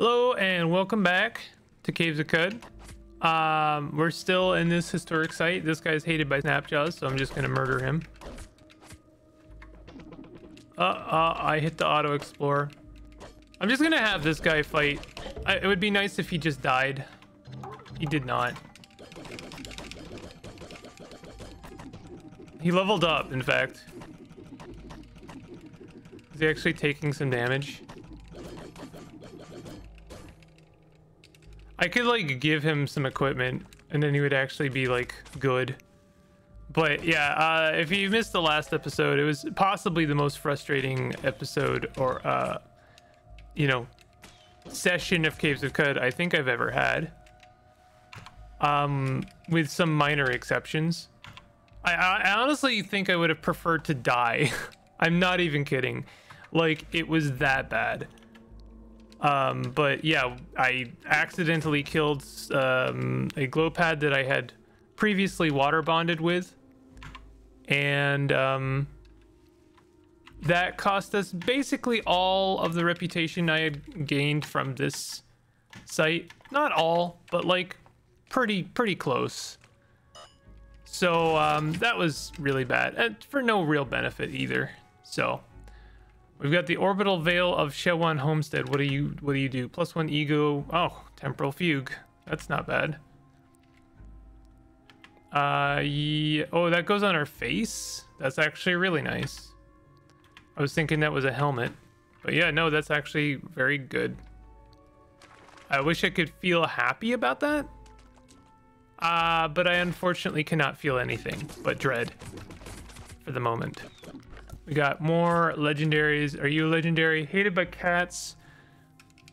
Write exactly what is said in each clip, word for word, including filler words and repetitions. Hello and welcome back to Caves of Qud. Um, we're still in this historic site. This guy's hated by Snapjaws, so I'm just gonna murder him. Uh, uh, I hit the auto explorer. I'm just gonna have this guy fight. I, it would be nice if he just died. He did not. He leveled up, in fact. Is he actually taking some damage? I could like give him some equipment and then he would actually be like good. But yeah, uh, if you missed the last episode, it was possibly the most frustrating episode or, uh, you know, session of Caves of Qud I think I've ever had. Um, with some minor exceptions. I, I honestly think I would have preferred to die. I'm not even kidding. Like, it was that bad. Um, but yeah, I accidentally killed um, a glow pad that I had previously water bonded with. And um, that cost us basically all of the reputation I had gained from this site. Not all, but like pretty, pretty close. So um, that was really bad, and for no real benefit either. So we've got the Orbital Veil of Xewan Homestead. What do you what do you do? Plus one ego. Oh, Temporal Fugue. That's not bad. Uh, yeah. Oh, that goes on our face. That's actually really nice. I was thinking that was a helmet, but yeah, no, that's actually very good. I wish I could feel happy about that. Uh, but I unfortunately cannot feel anything but dread for the moment. We got more legendaries. Are you a legendary? Hated by cats.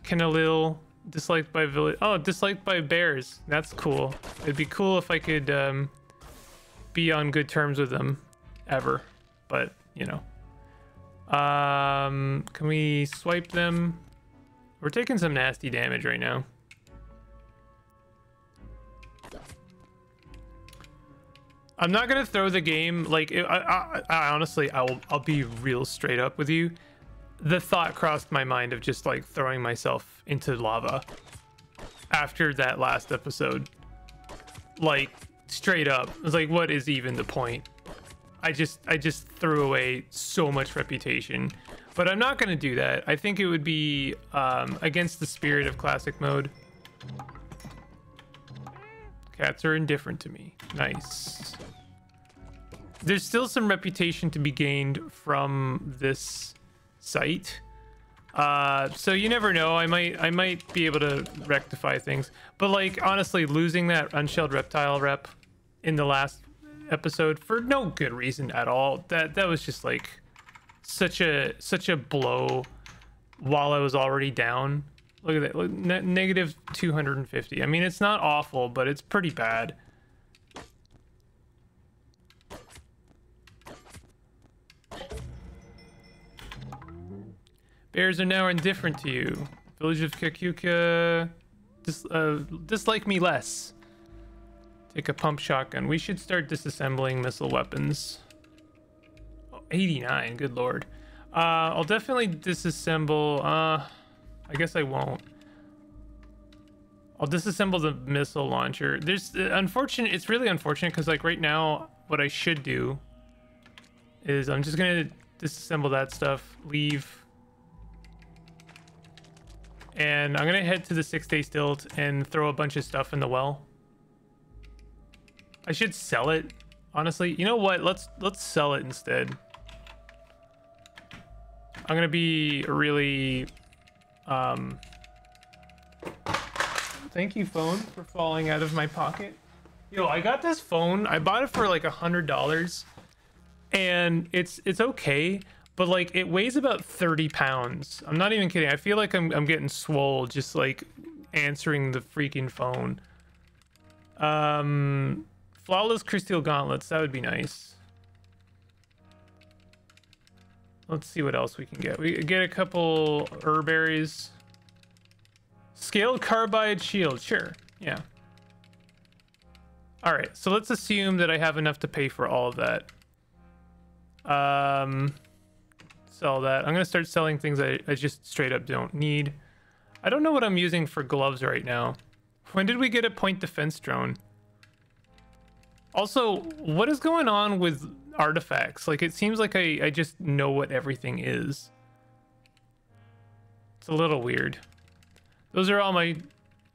Kenalil. Disliked by village. Oh, disliked by bears. That's cool. It'd be cool if I could um, be on good terms with them ever. But, you know. Um, can we swipe them? We're taking some nasty damage right now. I'm not gonna throw the game, like, I, I, I honestly, I'll, I'll be real straight up with you. The thought crossed my mind of just, like, throwing myself into lava after that last episode. Like, straight up. I was like, what is even the point? I just, I just threw away so much reputation. But I'm not gonna do that. I think it would be um, against the spirit of classic mode. Cats are indifferent to me. Nice. There's still some reputation to be gained from this site. Uh, so you never know. I might I might be able to rectify things. But like, honestly, losing that unshelled reptile rep in the last episode for no good reason at all. That that was just like such a such a blow while I was already down. Look at that. Look, ne negative two hundred fifty. I mean, it's not awful, but it's pretty bad. Bears are now indifferent to you. Village of Kikuka. Dis uh, dislike me less. Take a pump shotgun. We should start disassembling missile weapons. Oh, eighty-nine. Good lord. Uh, I'll definitely disassemble... Uh, I guess I won't. I'll disassemble the missile launcher. There's uh, unfortunate. It's really unfortunate because like right now, what I should do is I'm just gonna disassemble that stuff, leave, and I'm gonna head to the six-day stilt and throw a bunch of stuff in the well. I should sell it, honestly. You know what? Let's let's sell it instead. I'm gonna be really. Um, thank you, phone, for falling out of my pocket. Yo, I got this phone. I bought it for like a hundred dollars, and it's it's okay, but like it weighs about thirty pounds. I'm not even kidding. I feel like I'm I'm getting swole just like answering the freaking phone. Um, flawless crystal gauntlets. That would be nice. Let's see what else we can get. We get a couple herberries. Scaled carbide shield. Sure. Yeah. All right. So let's assume that I have enough to pay for all of that. Um, sell that. I'm going to start selling things I, I just straight up don't need. I don't know what I'm using for gloves right now. When did we get a point defense drone? Also, what is going on with artifacts? Like, it seems like I, I just know what everything is. It's a little weird. Those are all my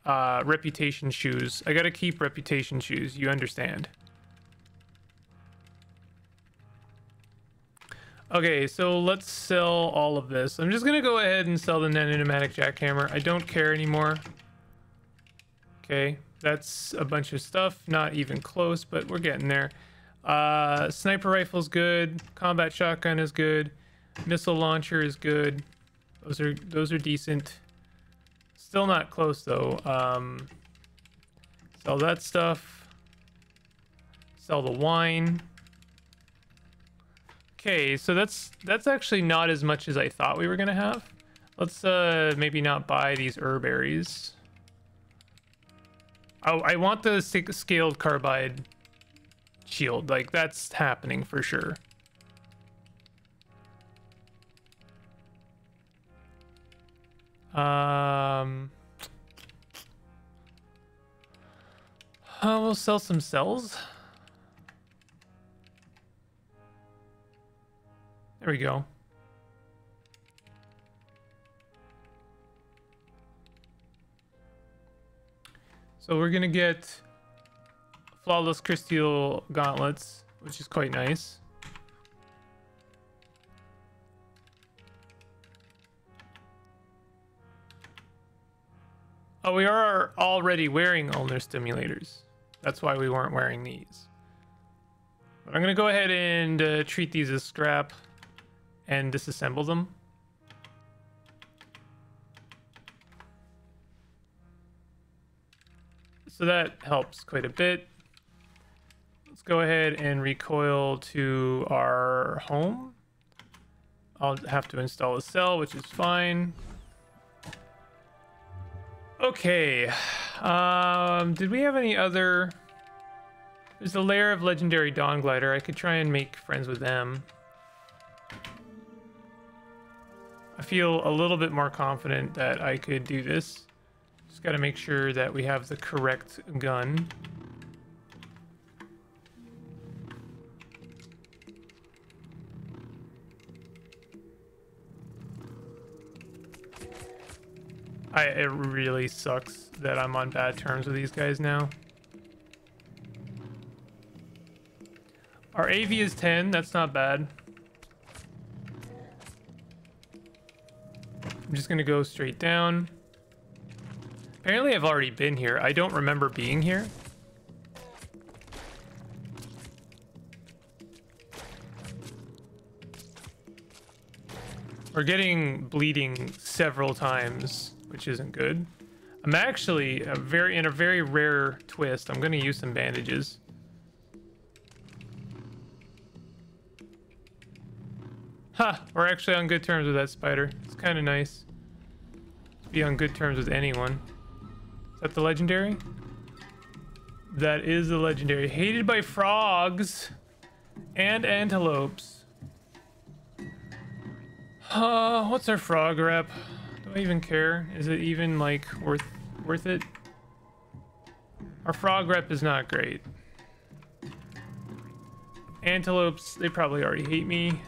uh, reputation shoes. I gotta keep reputation shoes, you understand. Okay, so let's sell all of this. I'm just gonna go ahead and sell the Neninomatic Jackhammer. I don't care anymore. Okay, that's a bunch of stuff. Not even close, but we're getting there. Uh, sniper rifle's good. Combat shotgun is good. Missile launcher is good. Those are those are decent. Still not close though. Um, sell that stuff. Sell the wine. Okay, so that's that's actually not as much as I thought we were gonna have. Let's uh, maybe not buy these herbaries. Oh, I want the scaled carbide shield. Like, that's happening for sure. Um, uh, we'll sell some cells. There we go. So we're gonna get flawless crystal gauntlets, which is quite nice. Oh, we are already wearing ulnar stimulators. That's why we weren't wearing these. But I'm gonna go ahead and uh, treat these as scrap and disassemble them. So that helps quite a bit. Let's go ahead and recoil to our home. I'll have to install a cell, which is fine. Okay. Um, did we have any other... There's the lair of legendary Dawn Glider. I could try and make friends with them. I feel a little bit more confident that I could do this. Just gotta make sure that we have the correct gun. I, it really sucks that I'm on bad terms with these guys now. Our A V is ten, that's not bad. I'm just gonna go straight down. Apparently I've already been here. I don't remember being here. We're getting bleeding several times, which isn't good. I'm actually a very in a very rare twist. I'm gonna use some bandages. Ha! Huh, we're actually on good terms with that spider. It's kind of nice to be on good terms with anyone. Is that the legendary? That is the legendary. Hated by frogs and antelopes. Uh, what's our frog rep? Do I even care? Is it even like worth worth it? Our frog rep is not great. Antelopes, they probably already hate me.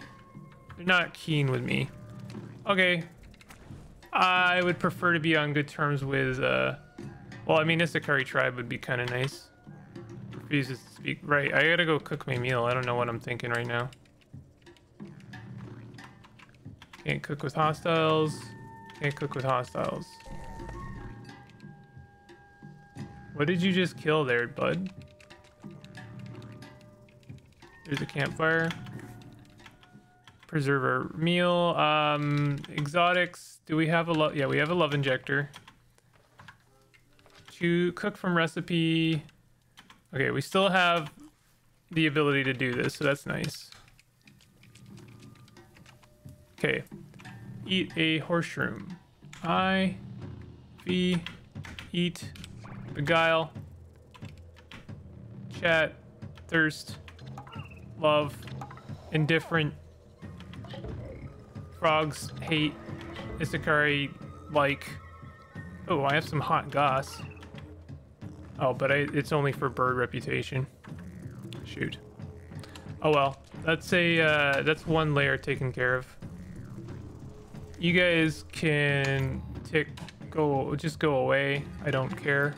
They're not keen with me. Okay. I would prefer to be on good terms with, uh... well, I mean, Issachari tribe would be kind of nice. Refuses to speak. Right, I gotta go cook my meal. I don't know what I'm thinking right now. Can't cook with hostiles. Can't cook with hostiles. What did you just kill there, bud? There's a campfire. Preserve our meal. Um, exotics. Do we have a love? Yeah, we have a love injector. To cook from recipe. Okay, we still have the ability to do this, so that's nice. Okay. Eat a horseshroom. I, V, eat, beguile, chat, thirst, love, indifferent. Frogs hate, Issachari like, Oh, I have some hot goss. Oh, but I, it's only for bird reputation. Shoot. Oh well, that's a uh, that's one layer taken care of. You guys can tick go just go away. I don't care.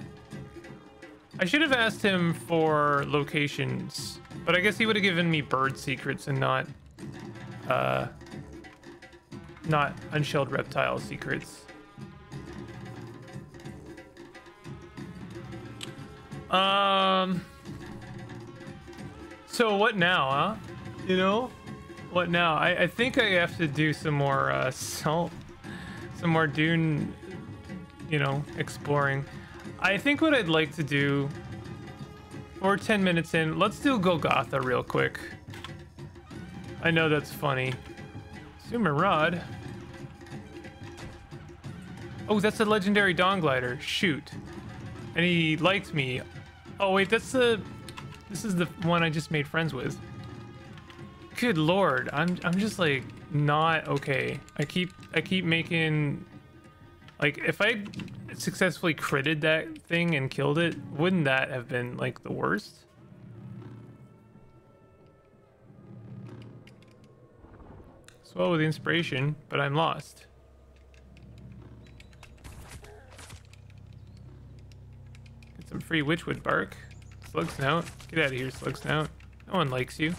I should have asked him for locations, but I guess he would have given me bird secrets and not uh, not unshelled reptile secrets. Um, so what now, huh? You know, what now? I, I think I have to do some more, uh, salt, some more dune, you know, exploring. I think what I'd like to do, we're ten minutes in, let's do Golgotha real quick. I know that's funny. Sumer rod. Oh, that's a legendary dawn glider. Shoot. And he liked me. Oh wait, that's the. This is the one I just made friends with. Good lord, I'm I'm just like not okay. I keep I keep making, like, if I successfully critted that thing and killed it, wouldn't that have been like the worst? Swell with the inspiration, but I'm lost. Get some free witchwood bark. Slugsnout, get out of here, Slugsnout. No one likes you.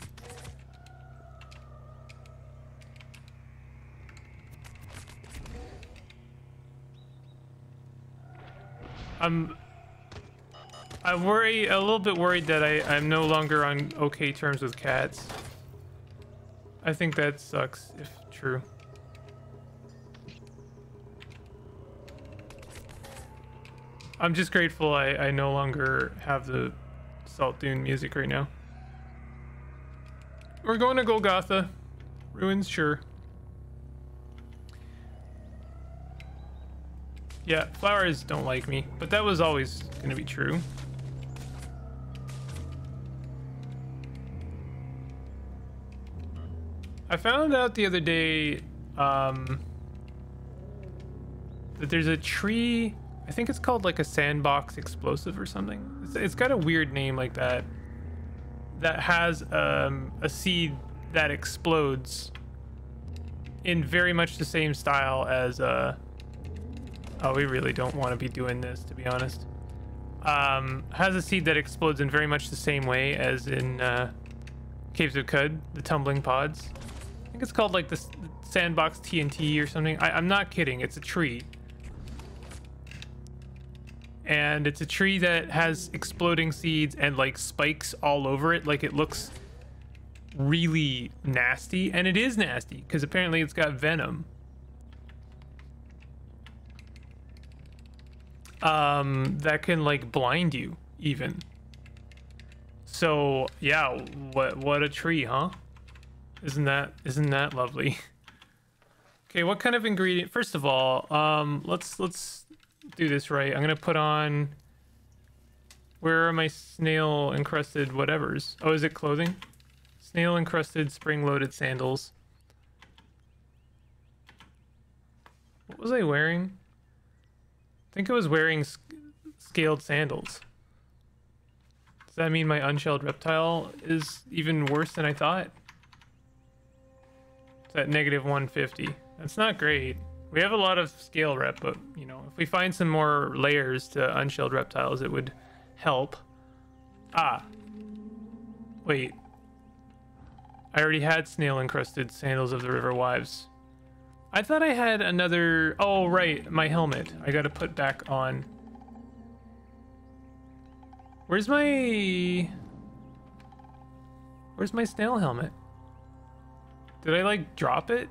I'm, I worry a little bit worried that I, I'm no longer on okay terms with cats. I think that sucks, if true. I'm just grateful I, I no longer have the Salt Dune music right now. We're going to Golgotha. Ruins, sure. Yeah, flowers don't like me, but that was always going to be true. I found out the other day um, that there's a tree. I think it's called like a sandbox explosive or something. It's, it's got a weird name like that. That has um, a seed that explodes in very much the same style as... Uh, oh, we really don't want to be doing this, to be honest. Um, has a seed that explodes in very much the same way as in uh, Caves of Qud, the tumbling pods. I think it's called like the sandbox T N T or something. I, I'm not kidding. It's a tree. And it's a tree that has exploding seeds and like spikes all over it. Like it looks really nasty, and it is nasty because apparently it's got venom. Um, that can like blind you even. So yeah, what what a tree, huh? Isn't that isn't that lovely? Okay, what kind of ingredient? First of all, um, let's let's. do this right. I'm gonna put on, where are my snail encrusted whatevers? Oh, is it clothing? Snail encrusted spring-loaded sandals. What was I wearing? I think I was wearing sc scaled sandals. Does that mean my unshelled reptile is even worse than I thought? It's at negative one fifty. That's not great. We have a lot of scale rep, but, you know, if we find some more layers to unshelled reptiles, it would help. Ah. Wait. I already had snail-encrusted sandals of the River Wives. I thought I had another... Oh, right. My helmet. I gotta put back on. Where's my... Where's my snail helmet? Did I, like, drop it?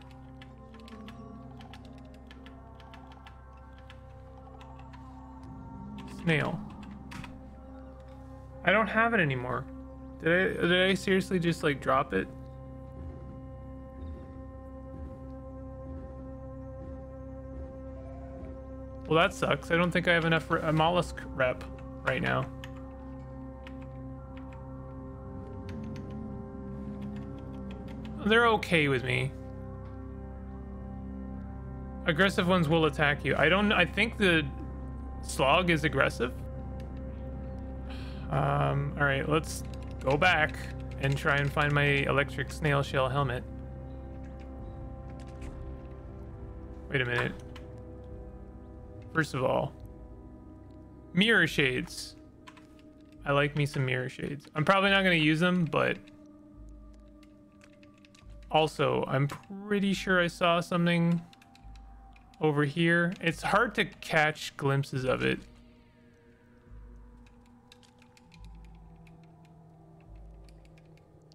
Snail. I don't have it anymore. Did I did I seriously just like drop it? Well, that sucks. I don't think I have enough re- a mollusk rep right now. They're okay with me. Aggressive ones will attack you. I don't I think the Slog is aggressive. Um, all right, let's go back and try and find my electric snail shell helmet. Wait a minute. First of all, mirror shades. I like me some mirror shades. I'm probably not going to use them, but also I'm pretty sure I saw something over here. It's hard to catch glimpses of it.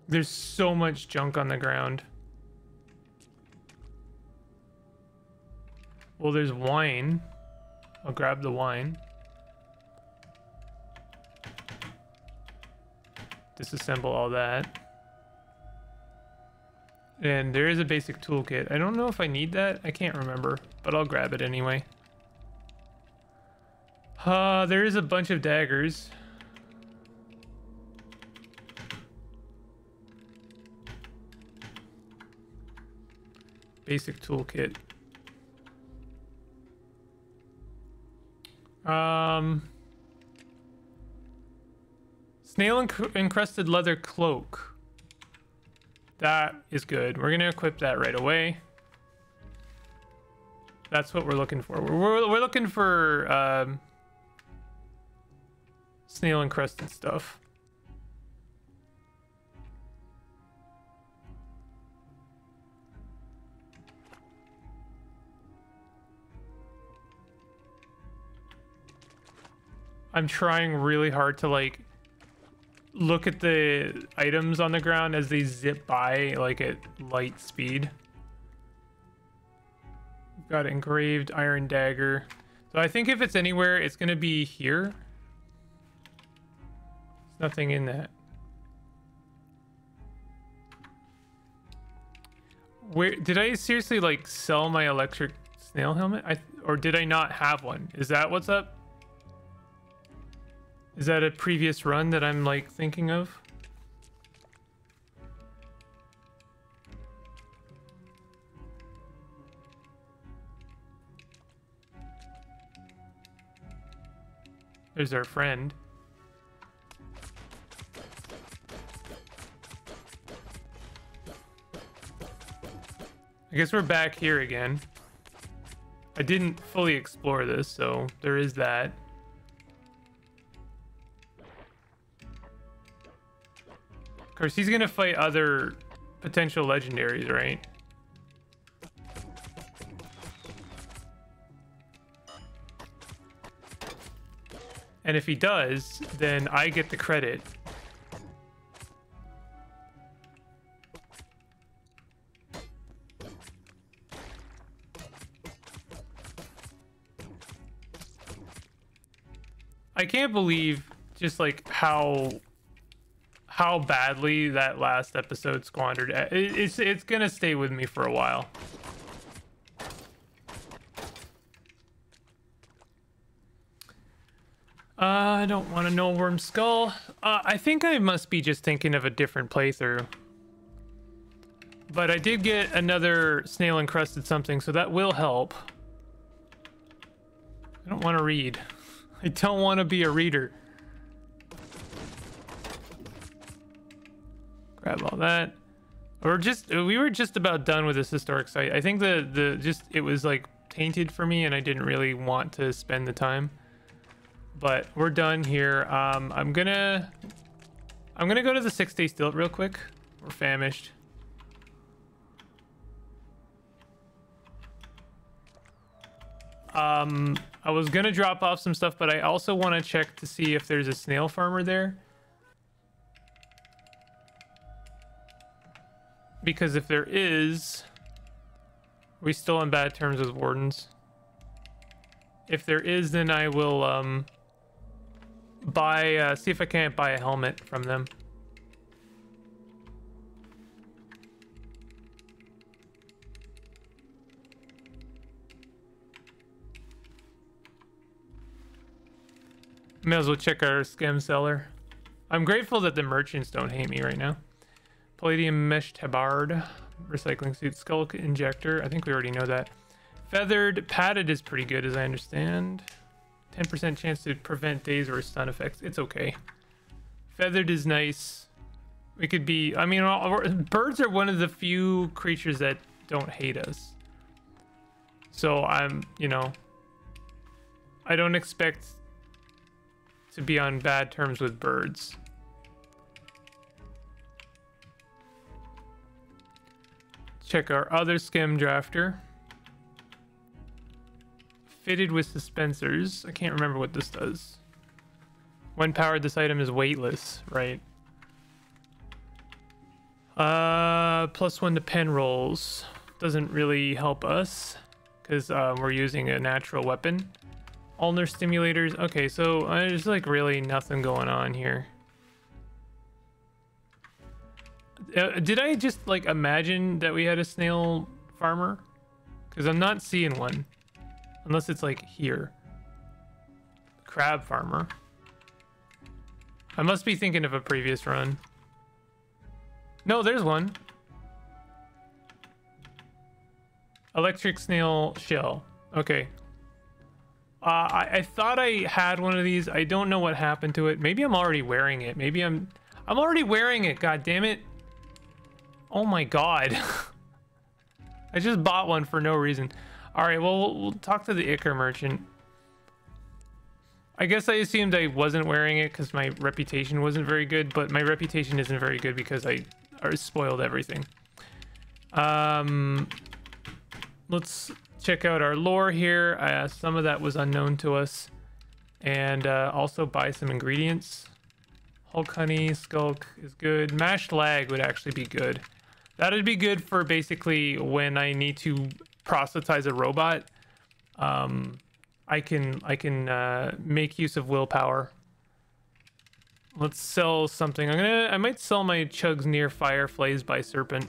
There's so much junk on the ground. Well, there's wine. I'll grab the wine. Disassemble all that. And there is a basic toolkit. I don't know if I need that. I can't remember, but I'll grab it anyway. Uh, there is a bunch of daggers. Basic toolkit. Um, snail enc encrusted leather cloak. That is good. We're gonna equip that right away. That's what we're looking for. We're we're, we're looking for um, snail encrusted stuff. I'm trying really hard to like look at the items on the ground as they zip by like at light speed. Got engraved iron dagger. So I think if it's anywhere, it's gonna be here. There's nothing in that. Where did I seriously like sell my electric snail helmet? I or did I not have one? Is that what's up? Is that a previous run that I'm like thinking of? There's our friend. I guess we're back here again. I didn't fully explore this, so there is that. Of course, he's gonna fight other potential legendaries, right? And if he does, then I get the credit. I can't believe just like how how badly that last episode squandered. It's it's gonna stay with me for a while. uh I don't want to know. Worm skull. uh I think I must be just thinking of a different playthrough, but I did get another snail encrusted something, so that will help. I don't want to read. I don't want to be a reader. Grab all that. Or just we were just about done with this historic site. I think the the just it was like tainted for me and I didn't really want to spend the time, but we're done here. um i'm gonna i'm gonna go to the six day stilt real quick. We're famished. um I was gonna drop off some stuff, but I also want to check to see if there's a snail farmer there. Because if there is, are we still on bad terms with wardens? If there is, then I will um, buy, uh, see if I can't buy a helmet from them. May as well check our scam seller. I'm grateful that the merchants don't hate me right now. Palladium mesh tabard, recycling suit, skull injector. I think we already know that. Feathered padded is pretty good, as I understand. ten percent chance to prevent daze or stun effects. It's okay. Feathered is nice. We could be... I mean, all, birds are one of the few creatures that don't hate us. So I'm, you know... I don't expect to be on bad terms with birds. Check our other Skim Drafter. Fitted with suspensors. I can't remember what this does. When powered, this item is weightless, right? Uh, plus one to pen rolls. Doesn't really help us because uh, we're using a natural weapon. Ulnar stimulators. Okay, so uh, there's like really nothing going on here. Uh, did I just like imagine that we had a snail farmer? Because I'm not seeing one. Unless it's like here. Crab farmer. I must be thinking of a previous run. No, there's one. Electric snail shell. Okay. Uh, I, I thought I had one of these. I don't know what happened to it. Maybe I'm already wearing it. Maybe I'm... I'm already wearing it, god damn it. Oh my god. I just bought one for no reason. All right, well, well, we'll talk to the Ichor merchant. I guess I assumed I wasn't wearing it because my reputation wasn't very good, but my reputation isn't very good because I, I spoiled everything. Um, let's check out our lore here. Uh, some of that was unknown to us. And uh, also buy some ingredients. Hulk honey, skulk is good. Mashed lag would actually be good. That would be good for basically when I need to proselytize a robot. Um, I can I can uh, make use of willpower. Let's sell something. I'm gonna I might sell my Chugs Near Fire, Flays by Serpent.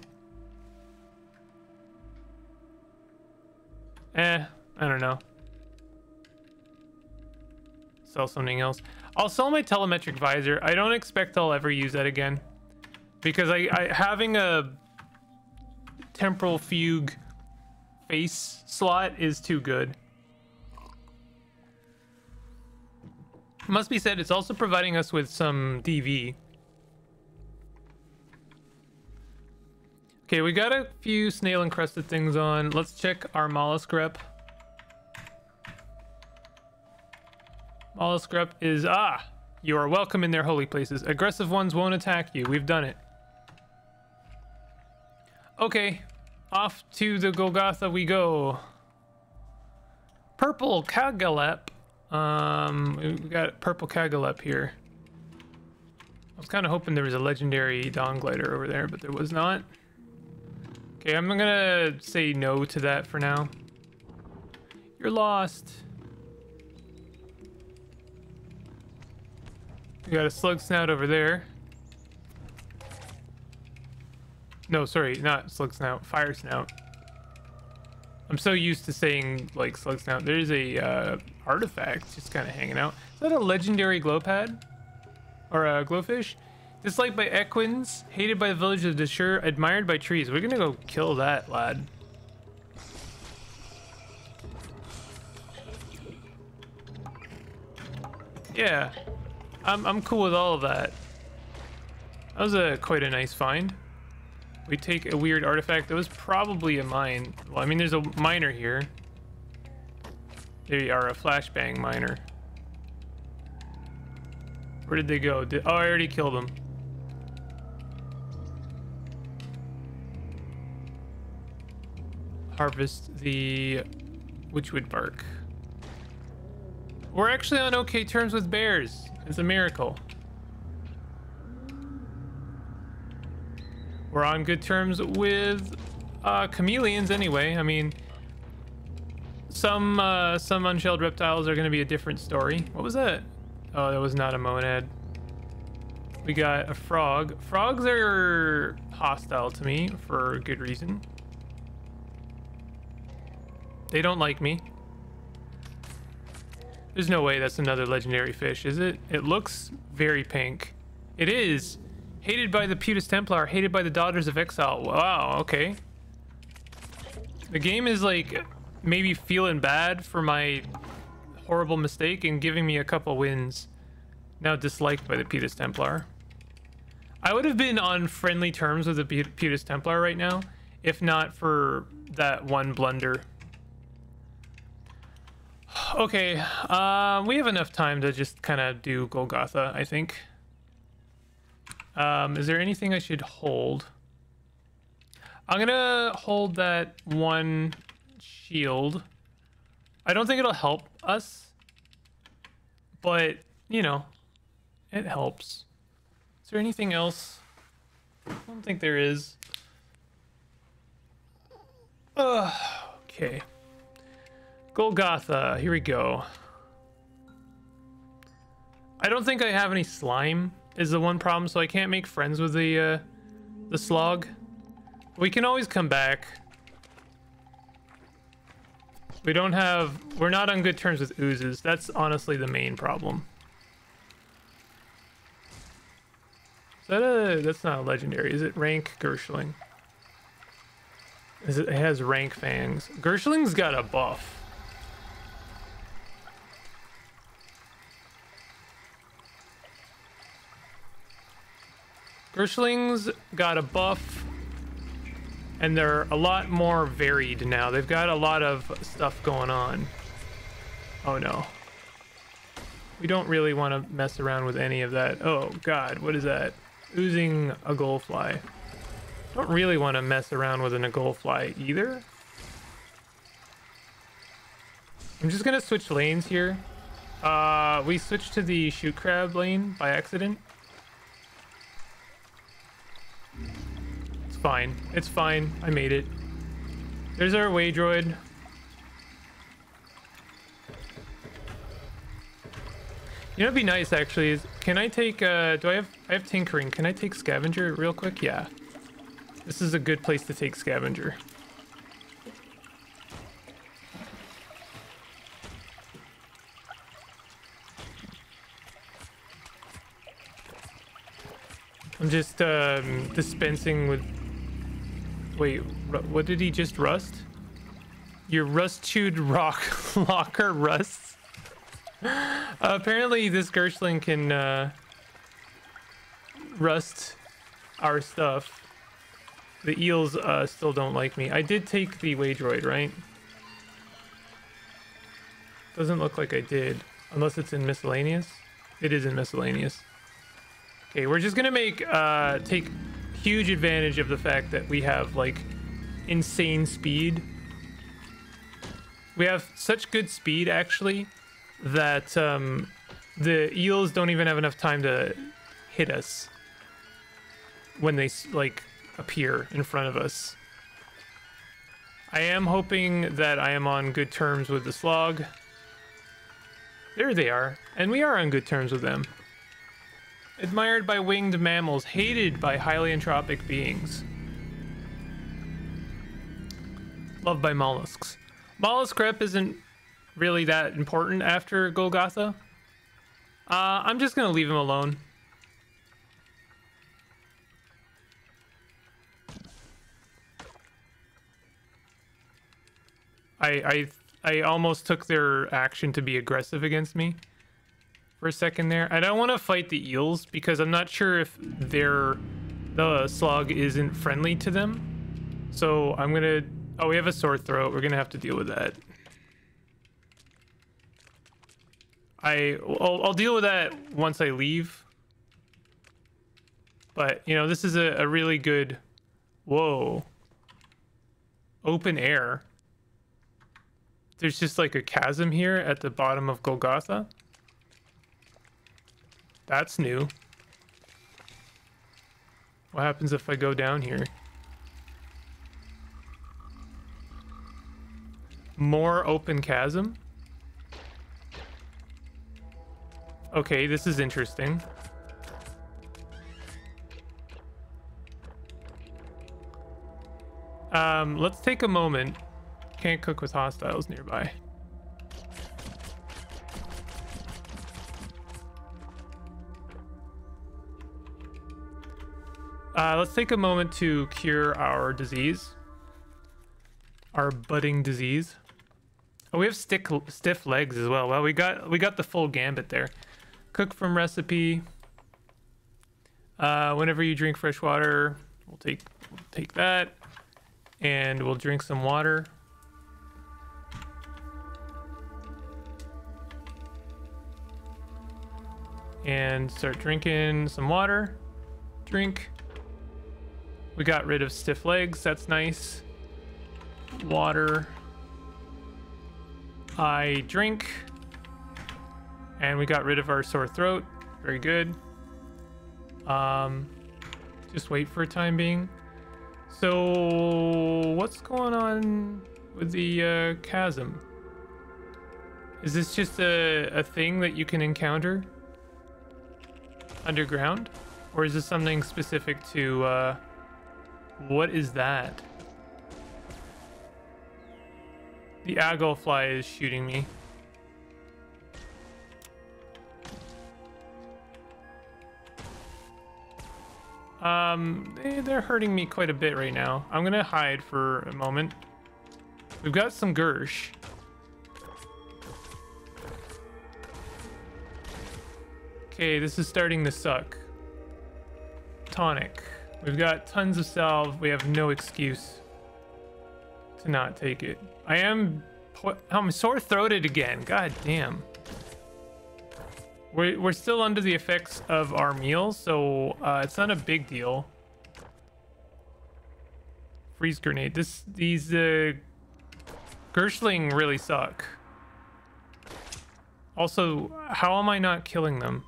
Eh, I don't know. Sell something else. I'll sell my Telemetric Visor. I don't expect I'll ever use that again, because I, I having a Temporal Fugue face slot is too good. It must be said, it's also providing us with some D V. Okay, we got a few snail encrusted things on. Let's check our mollusk rep. Mollusk rep is, ah, you are welcome in their holy places. Aggressive ones won't attack you. We've done it. Okay. Off to the Golgotha we go. Purple Kagalep. Um, we got Purple Kagalep here. I was kind of hoping there was a legendary Dawn Glider over there, but there was not. Okay, I'm gonna say no to that for now. You're lost. We got a Slugsnout over there. No, sorry, not Slugsnout. Fire Snout. I'm so used to saying, like, Slugsnout. There's a uh, artifact just kind of hanging out. Is that a legendary glow pad? Or a glowfish? Disliked by equins, hated by the village of Deshur, admired by trees. We're gonna go kill that, lad. Yeah. I'm, I'm cool with all of that. That was a, quite a nice find. We take a weird artifact. That was probably a mine. Well, I mean, there's a miner here. They are a flashbang miner. Where did they go? Did, oh, I already killed them. Harvest the witchwood bark. We're actually on okay terms with bears. It's a miracle. We're on good terms with uh, chameleons anyway. I mean, some uh, some unshelled reptiles are going to be a different story. What was that? Oh, that was not a monad. We got a frog. Frogs are hostile to me for good reason. They don't like me. There's no way that's another legendary fish, is it? It looks very pink. It is. Hated by the Putus Templar, hated by the Daughters of Exile. Wow, okay. The game is like maybe feeling bad for my horrible mistake and giving me a couple wins. Now disliked by the Putus Templar. I would have been on friendly terms with the Putus Templar right now, if not for that one blunder. Okay, uh, we have enough time to just kind of do Golgotha, I think. Um, is there anything I should hold? I'm gonna hold that one shield. I don't think it'll help us, but, you know, it helps. Is there anything else? I don't think there is. Ugh, okay. Golgotha, here we go. I don't think I have any slime is the one problem, so I can't make friends with the uh, the slog. We can always come back. We don't have... We're not on good terms with oozes. That's honestly the main problem. Is that a... That's not a legendary. Is it rank Girshling? Is it, it has rank fangs. Gershling's got a buff. Gershling's got a buff, and they're a lot more varied now. They've got a lot of stuff going on. Oh no. We don't really want to mess around with any of that. Oh god, what is that? Oozing Aglefly. Don't really want to mess around with an Aglefly either. I'm just gonna switch lanes here. Uh, we switched to the shoot crab lane by accident. It's fine. It's fine. I made it. There's our way droid. You know, it'd be nice actually. Is can I take? Uh, do I have? I have tinkering. Can I take scavenger real quick? Yeah. This is a good place to take scavenger. I'm just um, dispensing with... Wait, what did he just rust? Your rust-chewed rock locker rusts. Uh, apparently this Girshling can uh, rust our stuff. The eels uh, still don't like me. I did take the Waydroid, right? Doesn't look like I did. Unless it's in miscellaneous. It is in miscellaneous. Okay, we're just going to make uh, take huge advantage of the fact that we have, like, insane speed. We have such good speed, actually, that um, the eels don't even have enough time to hit us when they, like... appear in front of us. I am hoping that I am on good terms with the slog. There they are, and we are on good terms with them. Admired by winged mammals, hated by highly entropic beings. Loved by mollusks. Mollusk rep isn't really that important after Golgotha. Uh, I'm just gonna leave him alone. I, I I almost took their action to be aggressive against me for a second there. I don't want to fight the eels because I'm not sure if their the slog isn't friendly to them. So I'm gonna... Oh, we have a sore throat. We're gonna have to deal with that. I I'll, I'll deal with that once I leave. But you know, this is a, a really good... Whoa. Open air. There's just like a chasm here at the bottom of Golgotha. That's new. What happens if I go down here? More open chasm? Okay, this is interesting. Um, let's take a moment. Can't cook with hostiles nearby. Uh, let's take a moment to cure our disease. Our budding disease. Oh, we have stick, stiff legs as well. Well, we got we got the full gambit there. Cook from recipe. Uh, whenever you drink fresh water, we'll take we'll take that, and we'll drink some water. And start drinking some water. Drink. We got rid of stiff legs. That's nice. Water. I drink. And we got rid of our sore throat. Very good. Um, just wait for a time being. So what's going on with the uh, chasm? Is this just a, a thing that you can encounter underground, or is this something specific to uh what is that? The Aglefly is shooting me. Um they, they're hurting me quite a bit right now. I'm gonna hide for a moment. We've got some Girsh. Okay, this is starting to suck. Tonic. We've got tons of salve. We have no excuse to not take it. I am... I'm sore-throated again. God damn. We're, we're still under the effects of our meal, so uh, it's not a big deal. Freeze grenade. This, these uh, Girshling really suck. Also, how am I not killing them?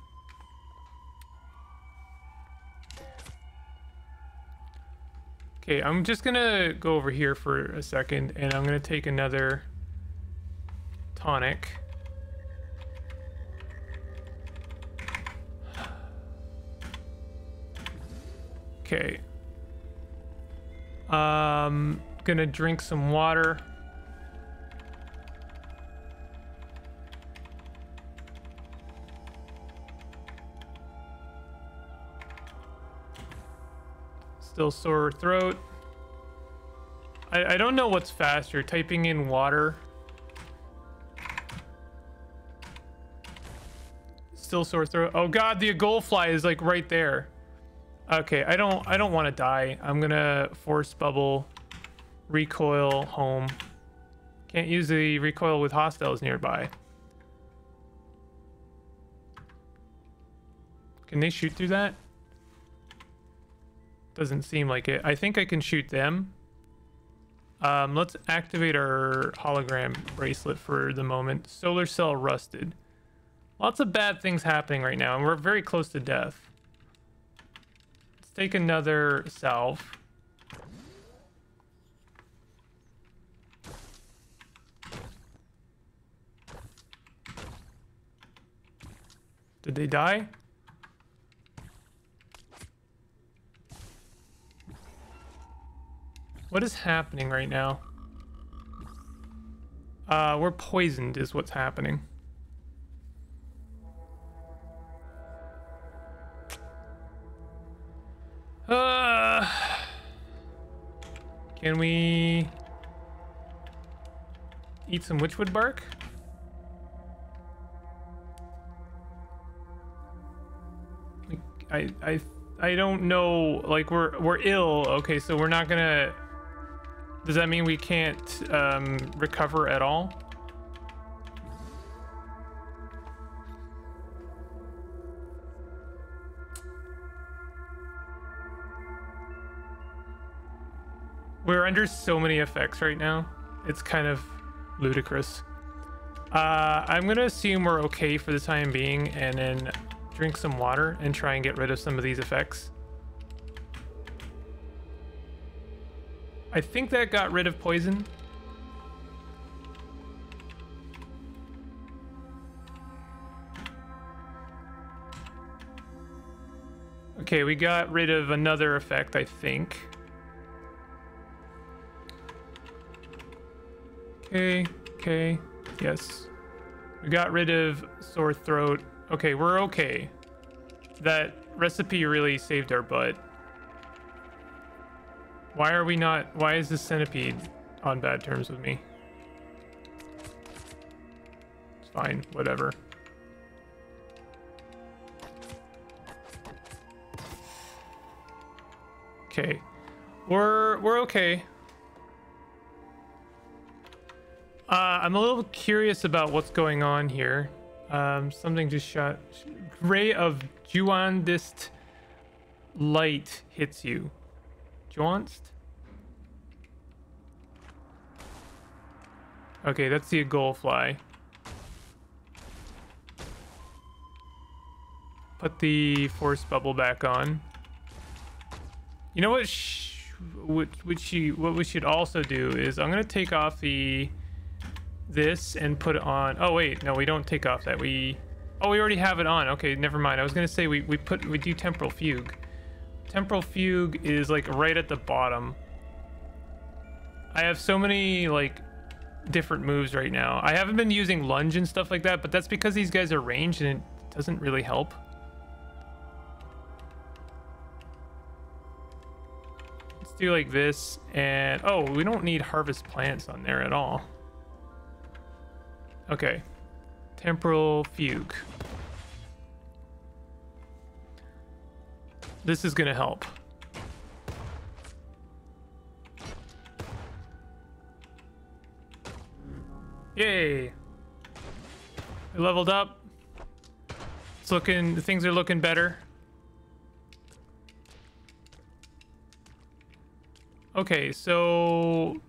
Okay, I'm just gonna go over here for a second, and I'm gonna take another tonic. Okay. Um, gonna drink some water. Still sore throat. I, I don't know what's faster, typing in water. Still sore throat. Oh god, the Aglefly is like right there. Okay, I don't I don't want to die. I'm gonna force bubble, recoil home. Can't use the recoil with hostiles nearby. Can they shoot through that? Doesn't seem like it. I think I can shoot them. Um, let's activate our hologram bracelet for the moment. Solar cell rusted. Lots of bad things happening right now, and we're very close to death. Let's take another salve. Did they die? What is happening right now? Uh, we're poisoned is what's happening. Uh, can we eat some witchwood bark? I, I, I don't know. Like we're, we're ill. Okay, so we're not gonna... Does that mean we can't um, recover at all? We're under so many effects right now. It's kind of ludicrous. Uh, I'm gonna assume we're okay for the time being and then drink some water and try and get rid of some of these effects. I think that got rid of poison. Okay, we got rid of another effect, I think. Okay, okay, yes. We got rid of sore throat. Okay, we're okay. That recipe really saved our butt. Why are we not... Why is this centipede on bad terms with me? Fine, whatever. Okay. We're we're okay. Uh, I'm a little curious about what's going on here. Um, something just shot. Ray of Juandist light hits you. Juanst? Okay, that's the Aglefly. Put the force bubble back on. You know what? Sh what, what, she, what we should also do is I'm gonna take off the this and put it on. Oh wait, no, we don't take off that. We oh we already have it on. Okay, never mind. I was gonna say we we put we do Temporal Fugue. Temporal Fugue is like right at the bottom. I have so many like different moves right now. I haven't been using lunge and stuff like that, but that's because these guys are ranged and it doesn't really help. Do like this, and oh, we don't need harvest plants on there at all. Okay, Temporal Fugue. This is gonna help. Yay! I leveled up. It's looking, things are looking better. Okay, so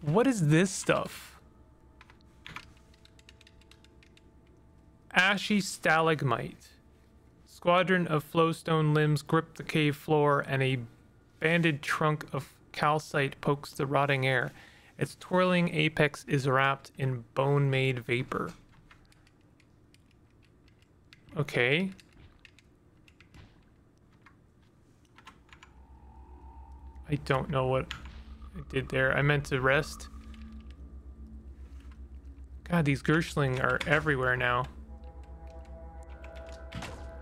what is this stuff? Ashy stalagmite. Squadron of flowstone limbs grip the cave floor, and a banded trunk of calcite pokes the rotting air. Its twirling apex is wrapped in bone-made vapor. Okay. I don't know what I did there. I meant to rest. God, these Girshling are everywhere now.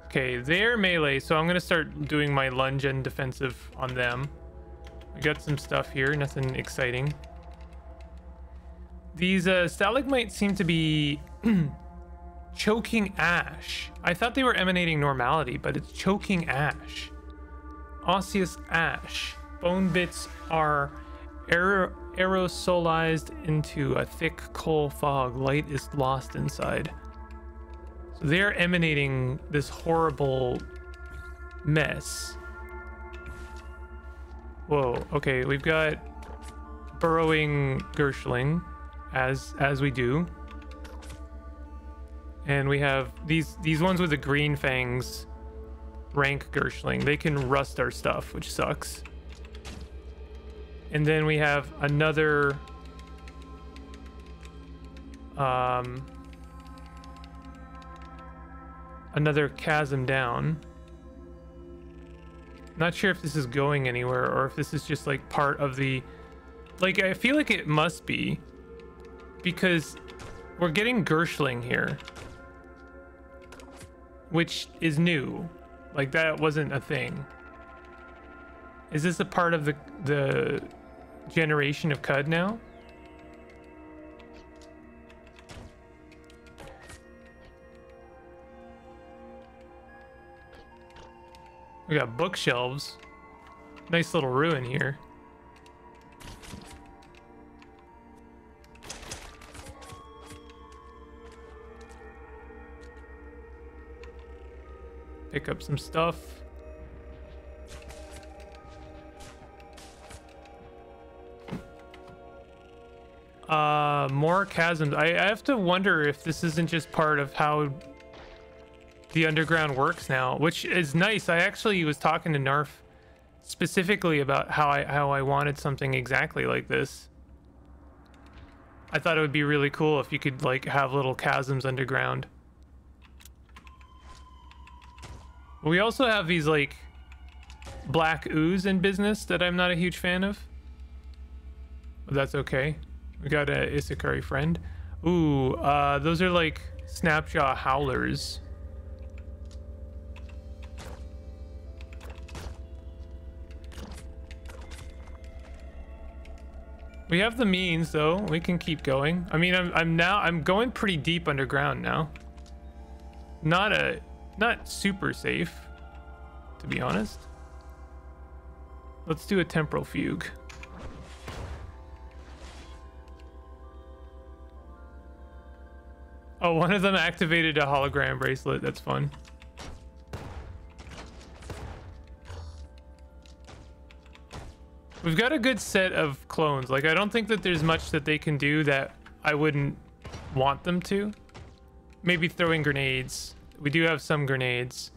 Okay, they're melee, so I'm going to start doing my lunge and defensive on them. We got some stuff here, nothing exciting. These uh, stalagmites seem to be choking ash. I thought they were emanating normality, but it's choking ash. Osseous ash. Bone bits are aer aerosolized into a thick coal fog. Light is lost inside. So they're emanating this horrible mess. Whoa, okay, we've got burrowing Girshling, as as we do. And we have these these ones with the green fangs, rank Girshling. They can rust our stuff, which sucks. And then we have another um, another chasm down. Not sure if this is going anywhere or if this is just like part of the, like, I feel like it must be because we're getting Girshling here, which is new. Like that wasn't a thing. Is this a part of the the generation of Qud now? We got bookshelves. Nice little ruin here. Pick up some stuff. Uh, more chasms. I, I have to wonder if this isn't just part of how the underground works now, which is nice. I actually was talking to Narf specifically about how I how I wanted something exactly like this. I thought it would be really cool if you could like have little chasms underground. We also have these like black ooze in business that I'm not a huge fan of. But that's okay. We got a Issachari friend. Ooh, uh, those are like Snapjaw howlers. We have the means, though. We can keep going. I mean, I'm, I'm now I'm going pretty deep underground now. Not a not super safe, to be honest. Let's do a temporal fugue. Oh, one of them activated a hologram bracelet. That's fun. We've got a good set of clones. Like, I don't think that there's much that they can do that I wouldn't want them to. Maybe throwing grenades. We do have some grenades.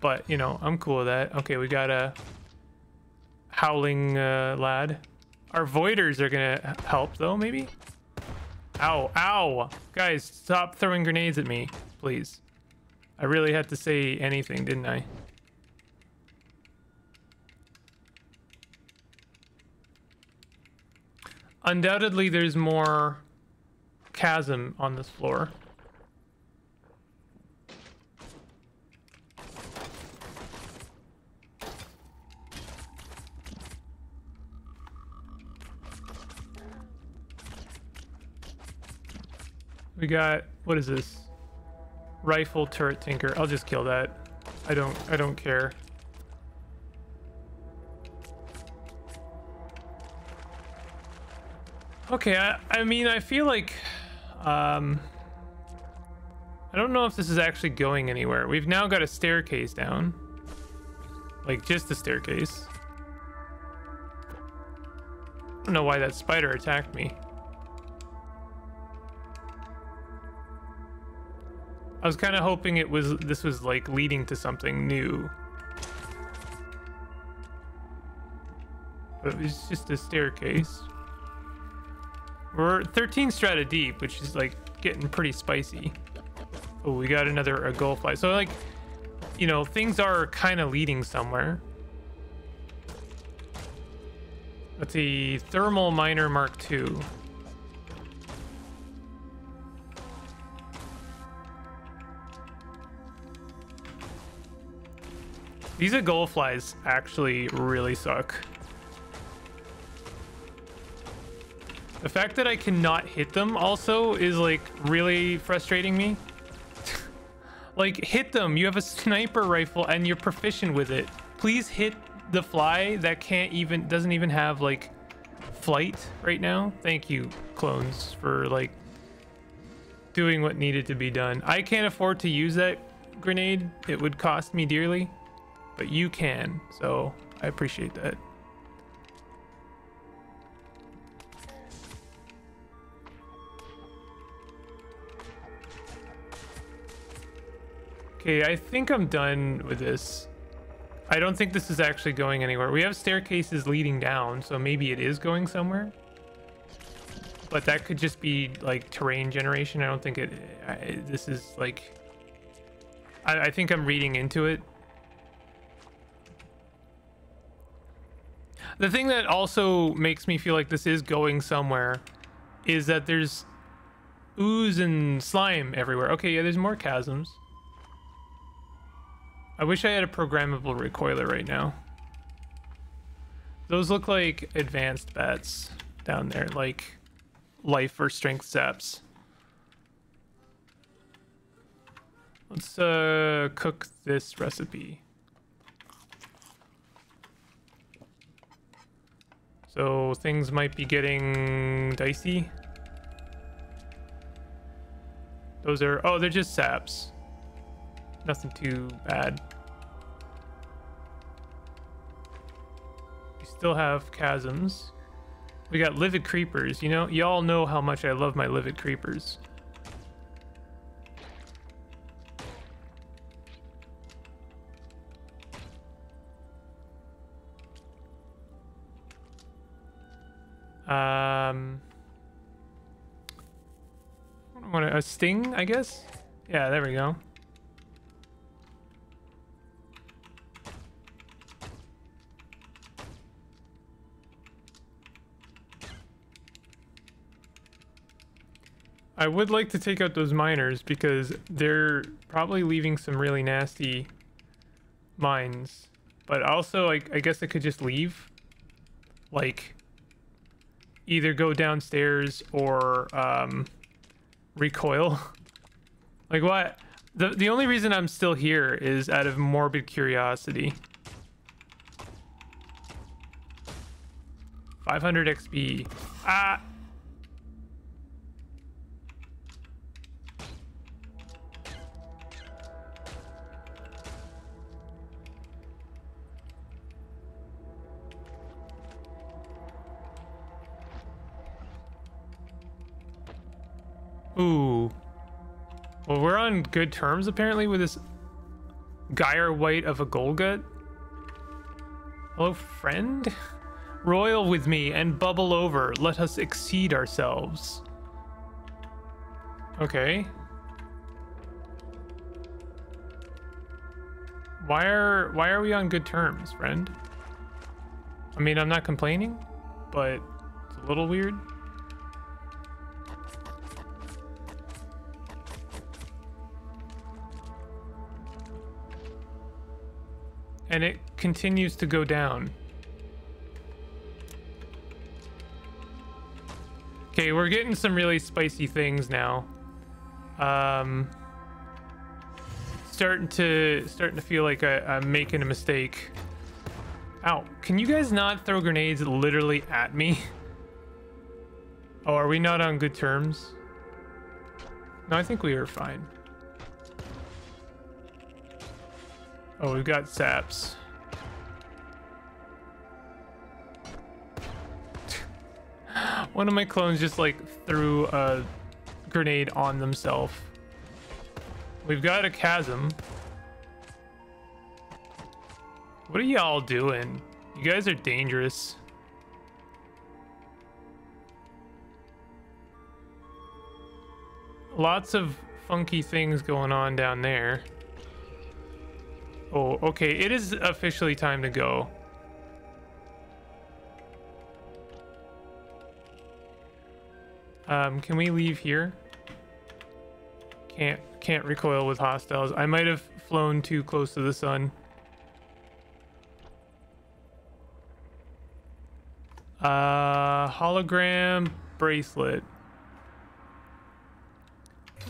But, you know, I'm cool with that. Okay, we got a howling uh, lad. Our voiders are gonna help, though, maybe? Ow, ow! Guys, stop throwing grenades at me, please. I really had to say anything, didn't I? Undoubtedly, there's more chasm on this floor. We got, what is this? Rifle turret tinker. I'll just kill that. I don't, I don't care. Okay, I, I mean, I feel like, um, I don't know if this is actually going anywhere. We've now got a staircase down, like just the staircase. I don't know why that spider attacked me. I was kind of hoping it was, this was like leading to something new. But it was just a staircase. We're thirteen strata deep, which is like getting pretty spicy. Oh, we got another a Golgotha. So like, you know, things are kind of leading somewhere. Let's see, thermal miner mark two. These are Golgotha actually really suck. The fact that I cannot hit them also is like really frustrating me. Like, hit them. You have a sniper rifle and you're proficient with it. Please hit the fly that can't even, doesn't even have like flight right now. Thank you, clones, for like doing what needed to be done. I can't afford to use that grenade. It would cost me dearly, but you can. So I appreciate that. Okay, I think I'm done with this. I don't think this is actually going anywhere. We have staircases leading down, so maybe it is going somewhere. But that could just be like terrain generation. I don't think it... I, this is like... I, I think I'm reading into it. The thing that also makes me feel like this is going somewhere is that there's ooze and slime everywhere. Okay, yeah, there's more chasms. I wish I had a programmable recoiler right now. Those look like advanced bats down there, like life or strength saps. Let's uh, cook this recipe. So things might be getting dicey. Those are, oh, they're just saps. Nothing too bad. We still have chasms. We got livid creepers. You know, y'all know how much I love my livid creepers. Um, what, a sting, I guess? Yeah, there we go. I would like to take out those miners because they're probably leaving some really nasty mines. But also, I, I guess I could just leave. Like, either go downstairs or um, recoil. Like, what? The, the only reason I'm still here is out of morbid curiosity. five hundred X P. Ah! Ooh. Well, we're on good terms apparently with this Gyre White of a Golgotha. Hello, friend. Roil with me and bubble over. Let us exceed ourselves. Okay. Why are why are we on good terms, friend? I mean, I'm not complaining, but it's a little weird. And it continues to go down. Okay, we're getting some really spicy things now. Um, starting to starting to feel like I, I'm making a mistake. Ow! Can you guys not throw grenades literally at me? Oh, are we not on good terms? No, I think we are fine. Oh, we've got saps. One of my clones just like threw a grenade on themselves. We've got a chasm. What are y'all doing? You guys are dangerous. Lots of funky things going on down there. Oh, okay. It is officially time to go. Um, can we leave here? Can't can't recoil with hostiles. I might have flown too close to the sun. Uh, hologram bracelet.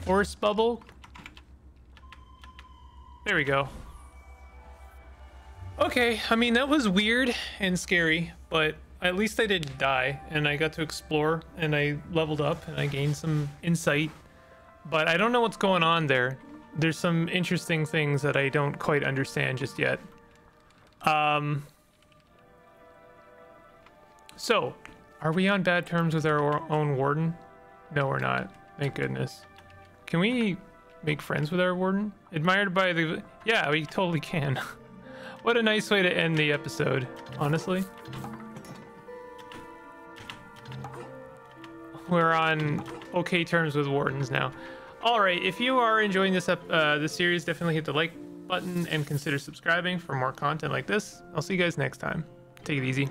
Force bubble. There we go. Okay, I mean, that was weird and scary, but at least I didn't die, and I got to explore, and I leveled up, and I gained some insight. But I don't know what's going on there. There's some interesting things that I don't quite understand just yet. Um, so, are we on bad terms with our own warden? No, we're not. Thank goodness. Can we make friends with our warden? Admired by the... Yeah, we totally can. What a nice way to end the episode, honestly. We're on okay terms with wardens now. All right, if you are enjoying this up uh, this series, definitely hit the like button and consider subscribing for more content like this. I'll see you guys next time. Take it easy.